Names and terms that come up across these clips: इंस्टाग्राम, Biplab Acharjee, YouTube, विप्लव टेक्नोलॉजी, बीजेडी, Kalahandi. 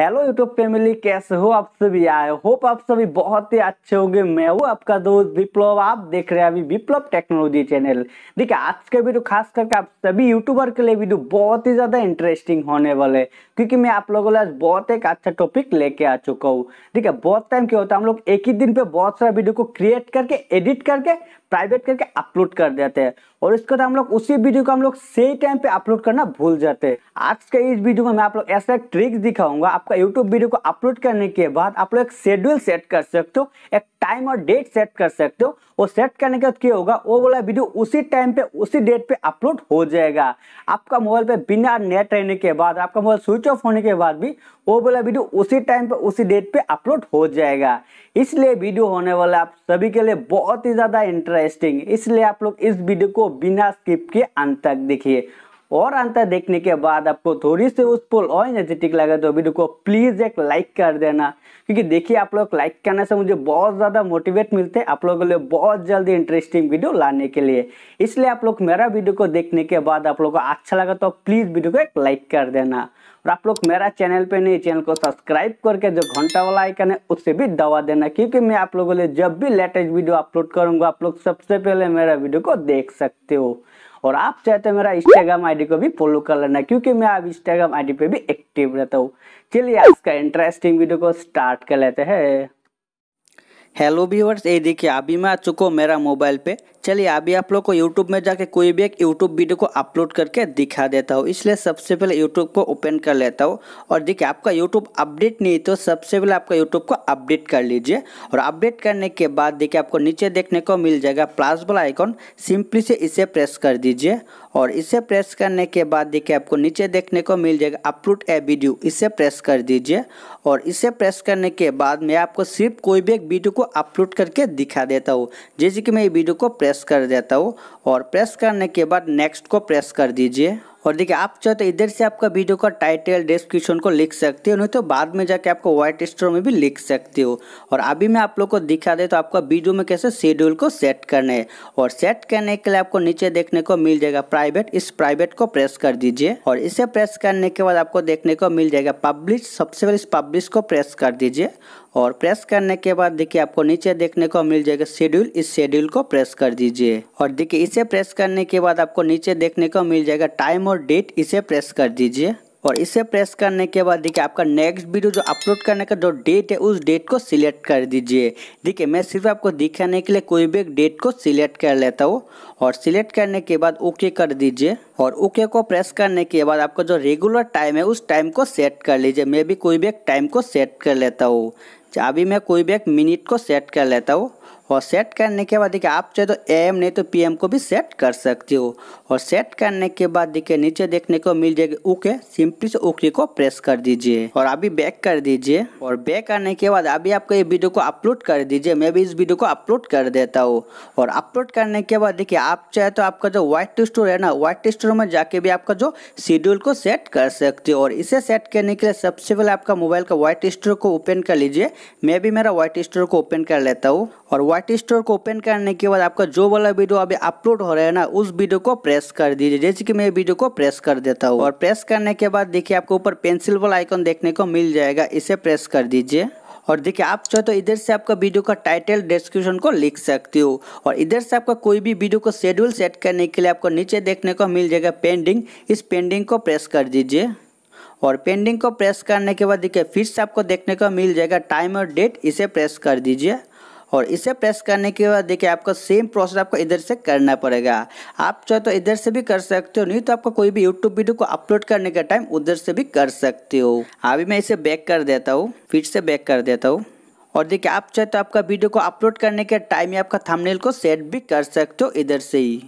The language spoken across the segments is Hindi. हेलो यूट्यूब फैमिली, कैसे हो आप सभी? आए होप आप सभी बहुत ही अच्छे होंगे। मैं हूँ आपका दोस्त विप्लव, आप देख रहे हैं अभी विप्लव टेक्नोलॉजी चैनल। देखिए आज का वीडियो खास करके आप सभी यूट्यूबर के लिए वीडियो बहुत ही ज़्यादा इंटरेस्टिंग होने वाले, क्योंकि मैं आप लोगों के लिए बहुत एक अच्छा टॉपिक लेके आ चुका हूँ। देखिए बहुत टाइम क्या होता है, हम लोग एक ही दिन पर बहुत सारा वीडियो को क्रिएट करके, एडिट करके, प्राइवेट करके अपलोड कर देते हैं और इसके बाद हम लोग उसी वीडियो को हम लोग सही टाइम पे अपलोड करना भूल जाते हैं। आज के इस वीडियो में मैं आप लोग ऐसा एक ट्रिक्स दिखाऊंगा, आपका यूट्यूब वीडियो को अपलोड करने के बाद आप लोग एक शेड्यूल सेट कर सकते हो, एक टाइम और डेट सेट कर सकते हो। वो सेट करने के बाद क्या होगा, वो वाला वीडियो उसी टाइम पे उसी डेट पे अपलोड हो जाएगा। आपका मोबाइल पे बिना नेट रहने के बाद, आपका मोबाइल स्विच ऑफ होने के बाद भी वो वाला वीडियो उसी टाइम पे उसी डेट पे अपलोड हो जाएगा। इसलिए वीडियो होने वाला आप सभी के लिए बहुत ही ज़्यादा इंटरेस्टिंग, इसलिए आप लोग इस वीडियो को बिना स्किप के अंत तक देखिए और अंतर देखने के बाद आपको थोड़ी सी यूजफुल और एनर्जेटिक लगे तो वीडियो को प्लीज़ एक लाइक कर देना, क्योंकि देखिए आप लोग लाइक करने से मुझे बहुत ज़्यादा मोटिवेट मिलते हैं आप लोगों के लिए बहुत जल्दी इंटरेस्टिंग वीडियो लाने के लिए। इसलिए आप लोग मेरा वीडियो को देखने के बाद आप लोगों को अच्छा लगा तो प्लीज़ वीडियो को एक लाइक कर देना और आप लोग मेरा चैनल पर नहीं, चैनल को सब्सक्राइब करके जो घंटा वाला आइकन है उससे भी दबा देना, क्योंकि मैं आप लोगों के लिए जब भी लेटेस्ट वीडियो अपलोड करूँगा आप लोग सबसे पहले मेरा वीडियो को देख सकते हो। और आप चाहते हो मेरा इंस्टाग्राम आईडी को भी फॉलो कर लेना, क्योंकि मैं अब इंस्टाग्राम आईडी पे भी एक्टिव रहता हूँ। चलिए आज का इंटरेस्टिंग वीडियो को स्टार्ट कर लेते हैं। हेलो व्यूअर्स, ये देखिए अभी मैं आ चुका हूँ मेरा मोबाइल पे। चलिए अभी आप लोग को यूट्यूब में जाके कोई भी एक यूट्यूब वीडियो को अपलोड करके दिखा देता हूँ। इसलिए सबसे पहले यूट्यूब को ओपन कर लेता हूँ और देखिए आपका यूट्यूब अपडेट नहीं तो सबसे पहले आपका यूट्यूब को अपडेट कर लीजिए। और अपडेट करने के बाद देखिए आपको नीचे देखने को मिल जाएगा प्लस वाला आइकॉन, सिंपली से इसे प्रेस कर दीजिए और इसे प्रेस करने के बाद देखिए आपको नीचे देखने को मिल जाएगा अपलोड ए वीडियो, इसे प्रेस कर दीजिए। और इसे प्रेस करने के बाद मैं आपको सिर्फ कोई भी एक वीडियो को अपलोड करके दिखा देता हूँ। जैसे कि मैं ये वीडियो को प्रेस कर देता हूँ और प्रेस करने के बाद नेक्स्ट को प्रेस कर दीजिए। और देखिए आप चाहे तो इधर से आपका वीडियो का टाइटल, डिस्क्रिप्शन को लिख सकते हो, नहीं तो बाद में जाके आपको व्हाइट स्टोर में भी लिख सकते हो। और अभी मैं आप लोग को दिखा दे तो आपका वीडियो में कैसे शेड्यूल को सेट करना है। और सेट करने के लिए आपको नीचे देखने को मिल जाएगा प्राइवेट, इस प्राइवेट को प्रेस कर दीजिए। और इसे प्रेस करने के बाद आपको देखने को मिल जाएगा पब्लिश, सबसे पहले इस पब्लिश को प्रेस कर दीजिए। और प्रेस करने के बाद देखिए आपको नीचे देखने को मिल जाएगा शेड्यूल, इस शेड्यूल को प्रेस कर दीजिए। और देखिए इसे प्रेस करने के बाद आपको नीचे देखने को मिल जाएगा टाइम और डेट, इसे प्रेस कर दीजिए। और इसे प्रेस करने के बाद देखिए आपका नेक्स्ट वीडियो जो अपलोड करने का जो डेट है उस डेट को सिलेक्ट कर दीजिए। देखिए मैं सिर्फ आपको दिखाने के लिए कोई भी एक डेट को सिलेक्ट कर लेता हूँ और सिलेक्ट करने के बाद ओके कर दीजिए। और ओके को प्रेस करने के बाद आपका जो रेगुलर टाइम है उस टाइम को सेट कर लीजिए। मैं भी कोई भी एक टाइम को सेट कर लेता हूँ, अभी मैं कोई भी एक मिनट को सेट कर लेता हूँ। और सेट करने के बाद देखिए आप चाहे तो AM नहीं तो PM को भी सेट कर सकते हो। और सेट करने के बाद देखिए नीचे देखने को मिल जाएगा ओके, सिंपली से ओके को प्रेस कर दीजिए और अभी बैक कर दीजिए। और बैक आने के बाद अभी आपको ये वीडियो को अपलोड कर दीजिए, मैं भी इस वीडियो को अपलोड कर देता हूँ। और अपलोड करने के बाद देखिए आप चाहे तो आपका जो व्हाइट स्टोर है ना, व्हाइट स्टोर में जाके भी आपका जो शेड्यूल को सेट कर सकते हो। और इसे सेट करने के लिए सबसे पहले आपका मोबाइल का व्हाइट स्टोर को ओपन कर लीजिए। मैं भी मेरा व्हाइट स्टोर को ओपन कर लेता हूँ। और व्हाइट स्टोर को ओपन करने के बाद आपका जो वाला वीडियो अभी अपलोड हो रहा है ना उस वीडियो को प्रेस कर दीजिए। जैसे कि मैं वीडियो को प्रेस कर देता हूँ और प्रेस करने के बाद देखिए आपको ऊपर पेंसिल वाला आइकॉन देखने को मिल जाएगा, इसे प्रेस कर दीजिए। और देखिए आप चाहे तो इधर से आपका वीडियो का टाइटल, डिस्क्रिप्शन को लिख सकते हो। और इधर से आपका कोई भी वीडियो को शेड्यूल सेट करने के लिए आपको नीचे देखने को मिल जाएगा पेंडिंग, इस पेंडिंग को प्रेस कर दीजिए। और पेंडिंग को प्रेस करने के बाद देखिए फिर से आपको देखने को मिल जाएगा टाइम और डेट, इसे प्रेस कर दीजिए। और इसे प्रेस करने के बाद देखिए आपका सेम प्रोसेस आपको इधर से करना पड़ेगा। आप चाहे तो इधर से भी कर सकते हो, नहीं तो आपको कोई भी यूट्यूब वीडियो को अपलोड करने का टाइम उधर से भी कर सकते हो। अभी मैं इसे बैक कर देता हूँ, फिर से बैक कर देता हूँ। और देखिए आप चाहे तो आपका वीडियो को अपलोड करने के टाइम या आपका थंबनेल को सेट भी कर सकते हो इधर से ही।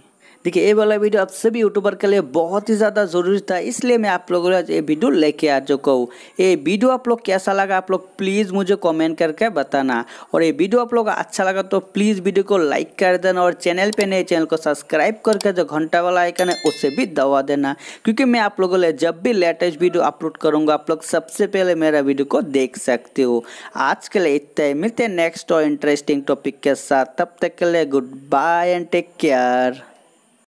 देखिए ये वाला वीडियो आप सभी यूट्यूबर के लिए बहुत ही ज़्यादा ज़रूरी था, इसलिए मैं आप लोगों को ये वीडियो लेके आ चुका हूँ। ये वीडियो आप लोग कैसा लगा आप लोग प्लीज़ मुझे कमेंट करके बताना। और ये वीडियो आप लोग अच्छा लगा तो प्लीज़ वीडियो को लाइक कर देना और चैनल पे नए, चैनल को सब्सक्राइब करके जो घंटा वाला आइकन है उससे भी दबा देना, क्योंकि मैं आप लोगों के लिए जब भी लेटेस्ट वीडियो अपलोड करूँगा आप लोग सबसे पहले मेरा वीडियो को देख सकते हो। आज के लिए इतना ही, मिलते हैं नेक्स्ट और इंटरेस्टिंग टॉपिक के साथ, तब तक के लिए good bye and take care.